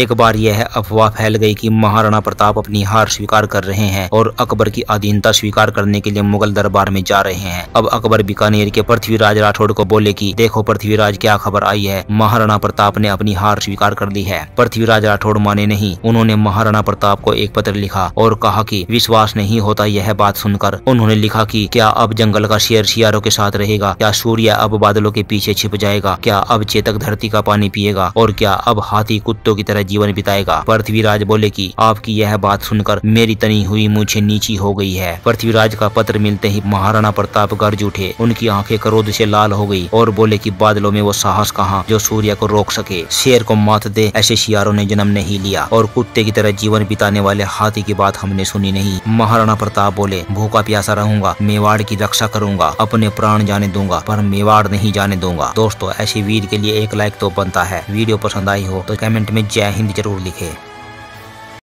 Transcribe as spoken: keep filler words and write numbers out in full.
एक बार यह अफवाह फैल गई कि महाराणा प्रताप अपनी हार स्वीकार कर रहे हैं और अकबर की अधीनता स्वीकार करने के लिए मुगल दरबार में जा रहे हैं। अब अकबर बीकानेर के पृथ्वीराज राठौड़ को बोले कि देखो पृथ्वीराज, क्या खबर आई है, महाराणा प्रताप ने अपनी हार स्वीकार कर ली है। पृथ्वीराज राठौड़ माने नहीं, उन्होंने महाराणा प्रताप को एक पत्र लिखा और कहा कि विश्वास नहीं होता। यह बात सुनकर उन्होंने लिखा कि क्या अब जंगल का शेर शियारों के साथ रहेगा, क्या सूर्य अब बादलों के पीछे छिप जाएगा, क्या अब चेतक धरती का पानी पिएगा और क्या अब हाथी कुत्तों की तरह जीवन बिताएगा। पृथ्वीराज बोले कि आपकी यह बात सुनकर मेरी तनी हुई मुझे नीची हो गई है। पृथ्वीराज का पत्र मिलते ही महाराणा प्रताप गर्ज उठे, उनकी आंखें क्रोध से लाल हो गई और बोले कि बादलों में वो साहस कहाँ जो सूर्य को रोक सके, शेर को मात दे, ऐसे शियारों ने जन्म नहीं लिया और कुत्ते की तरह जीवन बिताने वाले हाथी की बात हमने सुनी नहीं। महाराणा प्रताप बोले, भूखा प्यासा रहूंगा, मेवाड़ की रक्षा करूंगा, अपने प्राण जाने दूंगा पर मेवाड़ नहीं जाने दूंगा। दोस्तों, ऐसे वीर के लिए एक लाइक तो बनता है। वीडियो पसंद आई हो तो कमेंट में जय हिंद जरूर लिखे।